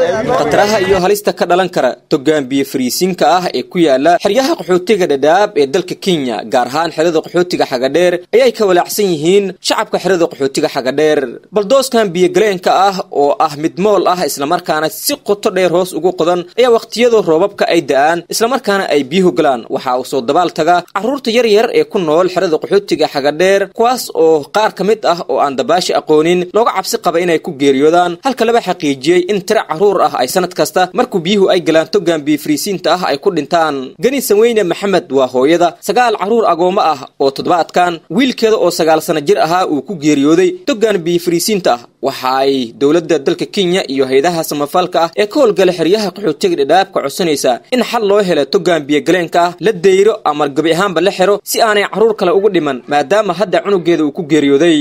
qatraha iyo halista ka dhalan kara togaanbiye fariisinka ah ee ku yaala xiryaha qaxootiga dhadhaab ee dalka Kenya gaar ahaan xirada qaxootiga Xagadheer ayay ka walaacsan yihiin shacabka xirada qaxootiga Xagadheer baldooskan biyo galeenka ah oo Ahmed Moll ah isla markaana si qoto dheer hoos ugu qodan ayaa waqtiyada roobabka ay da'aan isla markaana ay biyo galaan waxa uu soo dabaal taga carruurta yar yar ee ku nool xirada qaxootiga Xagadheer kuwaas oo qaar kamid ah oo aan dabaashi aqoonin looga cabsi qaba inay ku geeriyoodaan halka laba xaqiijiyay in tira carruur ah ay sanad kasta markuu biyuhu ay galaan togaanbiye fariisinta ah ay ku dhintaan ganisan weyne Maxamed waa hooyada sagaal carruur agooma ah oo toddobaadkan wiilkeeda oo 9 sano jir ahaa uu ku geeriyooday togaanbiye fariisinta ah waxay dawladda dalka Kenya iyo hay'adaha samafalka ah ee ka howlgala xiryaha qaxootiga dhadhaab ka codsanaysa in xal loo helo togaanbiye galeenka la deeyro ama gabi ahaanba la xiro si aanay carruur kale ugu dhiman maadaama hadda cunugeeda uu ku geeriyooday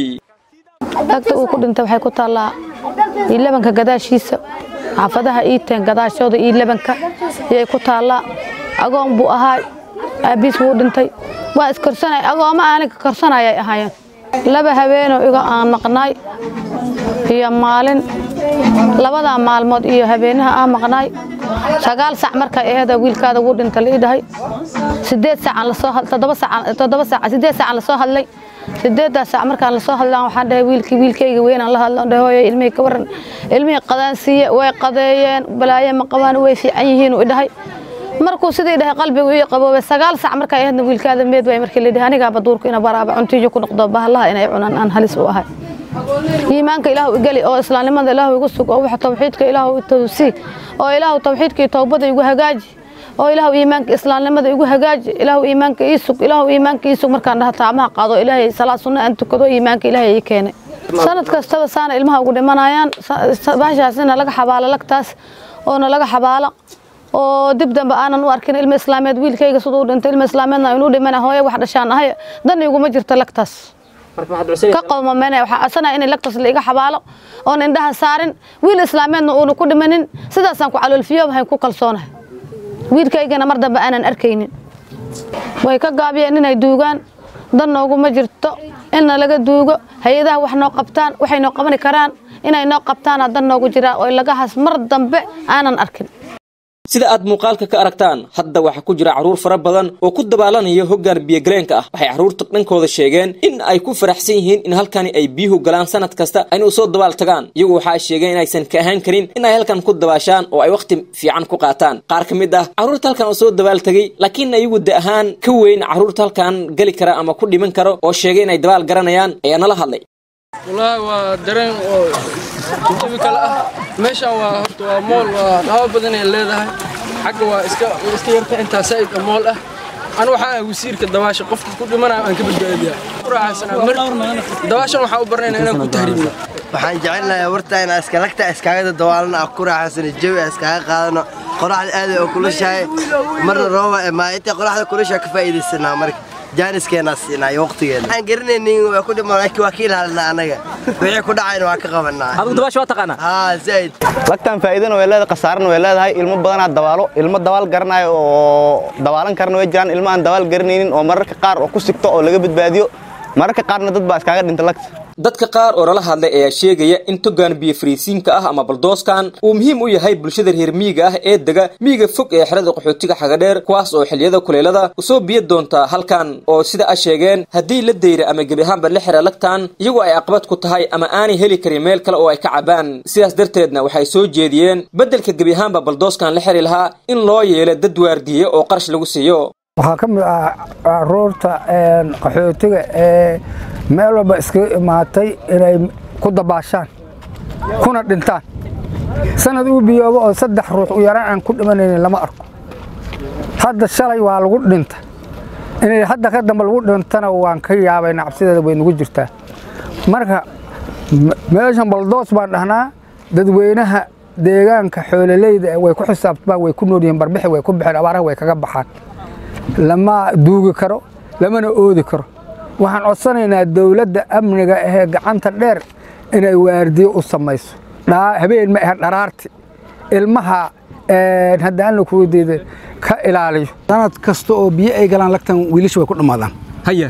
dadka uu ku dhintay waxay ku taala ilabanka gadaashiisa xafadaha iiteen gadaashooda ilabanka ay ku taala agoon buu ahaa abis uu dhintay waa iskarsanay agooma aan ka karsanay ay ahaayeen laba habeeno iga aan maqnay iyo maalin labada maalmood iyo habeenaha aan maqnay 9 saac marka ay ahayd wiilkaada uu dhintay idhay 8 saac la soo hadlay 7 saac 8 saac la soo hadlay سديدا ساعة مركا على صهر الله وحده ويلكي وين الله الله هو علمي كورن علمي قداسية وقضايا بلايا مقوان وفي عينه وده مركو سديدا قلبي ويقبوا بس قال ساعة مركا يهدن ويلكي هذا ميد ويمركي اللي دهاني قاب دورك أنا برابع أنتي يكون قضبها الله أنا يعنى أن هالسوها إيمانك إله وقالي أو إسلام لمن الله يقصك أو حتى توحيدك إله وتوسي أو إله وتوحيدك توبض يجوها جاج oo ilaahu iimaanka islaamnimada igu hagaaji ilaahu iimaanka iisug ilaahu iimaankiisu markaan dhaataamaha qaado ilaahay salaad sunna aan tukado iimaanka ilaahay keenay sanad kasta saana ilmaha ugu dhimanayaan baashaasina laga xabaalo lagtaas oo na laga xabaalo oo dib damba aanan u arkin ilmo islaameed wiilkayga sidoo dhintay ilmo islaameedna inuu dhimana hooye wax dhashaan ahay dan igu ma jirto lagtaas marka waxa dhacay ka qalmo meenay waxa asana in lagtaas la iga xabaalo oo indhaha saarin wiil islaameedna uu ku dhimanin sidaas aan ku calolfiyo waxaan ku kalsoonahay wiilkaygana mar daba aanan arkaynin way ka gaabiyeen inay duugaan dan noogu ma jirto in laga duugo hay'adaha wax noo qabtaan waxay noo qaban karaan inay noo qabtaan dan noogu jira oo laga has mar dambe aanan arkin sida aad muuqaalka ka aragtaan hadda waxa ku jira caruur fara badan oo ku dabaalanaya hogaanbiye galeenka ah waxay caruurta dhankooda sheegeen in ay ku faraxsan yihiin in halkan ay biyo galaan sanad kasta ay soo dabaal tagaan iyagu waxa ay sheegeen in aysan ka ahan karin in ay halkan ku dabaashaan oo ay waqti fiican ku qaataan qaar kamid ah caruurta halkan soo dabaal tagay laakiin iyagu da ahaan ka weyn caruurta halkan gali kara ama ku dhiman karo oo sheegeen in ay dabaal garanayaan ayana la hadlay والله ودرن وتبي كلا ماشى وهو مول وهو بدني اللي ده حق واسكيرت أنت سايد مول أنا وحاء وسير كدواش قفت كل ما أنا كبر جديا راح سنة دواش أنا حاوبرين أنا كنت هريمة وحنجعلنا ورتا أنا أسكالكت أسكالة دوالنا أكورة حسن الجو أسكالة قالنا قراءة الأذى وكل شيء مرة روما ما أنت قراءة كل شيء كفاية السنة مرك جالس كناس إناي وقتي أنا قرني إني أكون ملاك وكيل هلا أنا جا ويكون عين واقعنا هذا دواش واتقنا ها زيد لكن فائدة ولا قصارنا ولا هاي علم بدنا الدوالو علم الدوال قرنا ودوالن كرنا وجان علم عن دوال قرنين ومرة كقار وكسكتو ولا جبت باديو مرة كقارنا ضد باس كعاد انتلكت dadka qaar oo la hadlay ayaa sheegaya in togaanbiye fariisinka ah ama baldooskan uu muhiim u yahay bulshada reer miyiga ah ee daga miyiga fog ee xirada qaxootiga Xagadheer kuwaas oo xilliyada kuleelada soo biyo doonta halkan oo sida ay sheegeen hadii la deeyray ama gabi ahaanba la xira lagtaan iyagu ay aqbad ku tahay ama aanay heli karin meel kale oo ay ka cabaan sidaas darteedna waxay soo jeediyeen bedelka gabi ahaanba baldooskan la xiri lahaa in loo yeelo dad waardiye oo qarash lagu siiyo waxa ka mid ah roorta qaxootiga ee meelo ba iska imaatay inay ku dabaashaan kuna dhintaan sanad uu biyoobo oo 3 ruux u yaraan ku dhimanayeen lama arko hadda shalay waa lagu dhinta inay hadda ka dambe lagu dhintana waan ka yaabaynaa cabsideeda way nagu jirtaa marka meeshan baldoos baan dhahnaa dadweynaha deegaanka xoololeyda way ku xisaabtaan way ku nooliyeen barbaxay way ku bixin abaaraha way kaga baxaan lama duugi karo lamana oodi karo waxaan codsanaynaa dawladda amniga ee gacanta dheer inay waardiyo u samayso habeen ma aha dharaarti ilmaha haddaan la ku diiday ka ilaaliyo sanad kasta oo biyo ay galaan lagtan wiilashu way ku dhamaadaan haya